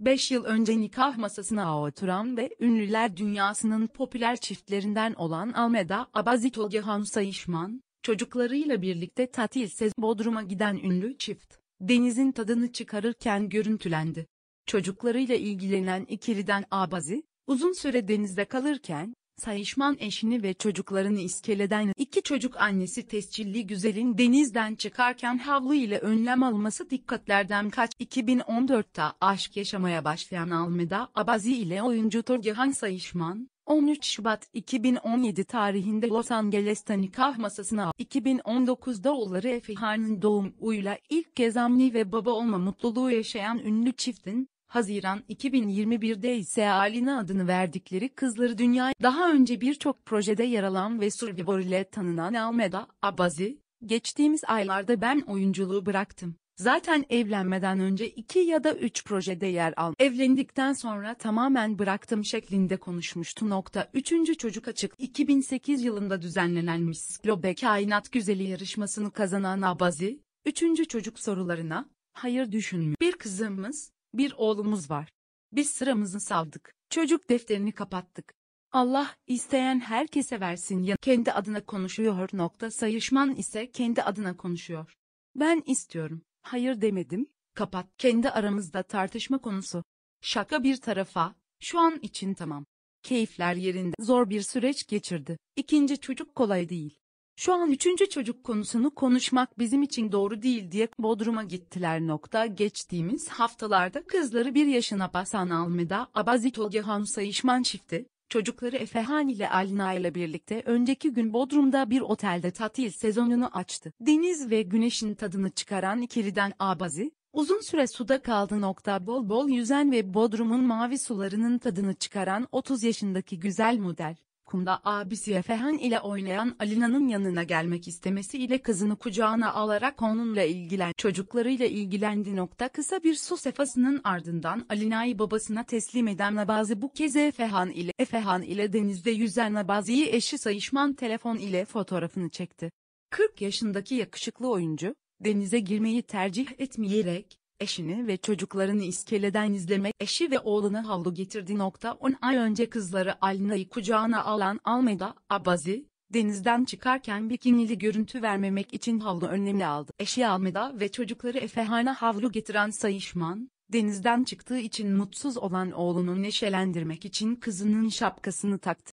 5 yıl önce nikah masasına oturan ve ünlüler dünyasının popüler çiftlerinden olan Almeda Abazi Tolgahan Sayışman, çocuklarıyla birlikte tatil sezonu Bodrum'a giden ünlü çift, denizin tadını çıkarırken görüntülendi. Çocuklarıyla ilgilenen ikiliden Abazi, uzun süre denizde kalırken, Sayışman eşini ve çocuklarını iskeleden iki çocuk annesi tescilli güzelin denizden çıkarken havlu ile önlem alması dikkatlerden kaç. 2014'te aşk yaşamaya başlayan Almeda Abazi ile oyuncu Tolgahan Sayışman, 13 Şubat 2017 tarihinde Los Angeles'ta nikah masasına 2019'da oğulları Efehan'ın doğumuyla ilk kez anne ve baba olma mutluluğu yaşayan ünlü çiftin, Haziran 2021'de ise Alina adını verdikleri kızları dünyaya daha önce birçok projede yer alan ve Survivor ile tanınan Almeda Abazi, geçtiğimiz aylarda ben oyunculuğu bıraktım. Zaten evlenmeden önce 2 ya da 3 projede yer aldım. Evlendikten sonra tamamen bıraktım şeklinde konuşmuştu. 3. çocuk açık. 2008 yılında düzenlenen Miss Globo Kainat Güzeli yarışmasını kazanan Abazi, 3. çocuk sorularına, hayır düşünmüyor. Bir kızımız, bir oğlumuz var. Biz sıramızı savdık. Çocuk defterini kapattık. Allah isteyen herkese versin ya. Kendi adına konuşuyor. Sayışman ise kendi adına konuşuyor. Ben istiyorum. Hayır demedim. Kapat. Kendi aramızda tartışma konusu. Şaka bir tarafa. Şu an için tamam. Keyifler yerinde. Zor bir süreç geçirdi. 2. çocuk kolay değil. Şu an 3. çocuk konusunu konuşmak bizim için doğru değil diye Bodrum'a gittiler. Geçtiğimiz haftalarda kızları 1 yaşına basan Almeda Abazi Tolgahan Sayışman çifti, çocukları Efehan ile Alina ile birlikte önceki gün Bodrum'da bir otelde tatil sezonunu açtı. Deniz ve güneşin tadını çıkaran ikiliden Abazi, uzun süre suda kaldı. Bol bol yüzen ve Bodrum'un mavi sularının tadını çıkaran 30 yaşındaki güzel model, kumda abisi Efehan ile oynayan Alina'nın yanına gelmek istemesiyle kızını kucağına alarak onunla çocuklarıyla ilgilendi. Kısa bir su sefasının ardından Alina'yı babasına teslim eden Abazi bu kez Efehan ile denizde yüzen Abazi'yi eşi Sayışman telefon ile fotoğrafını çekti. 40 yaşındaki yakışıklı oyuncu, denize girmeyi tercih etmeyerek, eşini ve çocuklarını iskeleden izleme eşi ve oğluna havlu getirdi. 10 ay önce kızları Alina'yı kucağına alan Almeda Abazi, denizden çıkarken bikinili görüntü vermemek için havlu önlemi aldı. Eşi Almeda ve çocukları Efehan'a havlu getiren Sayışman, denizden çıktığı için mutsuz olan oğlunu neşelendirmek için kızının şapkasını taktı.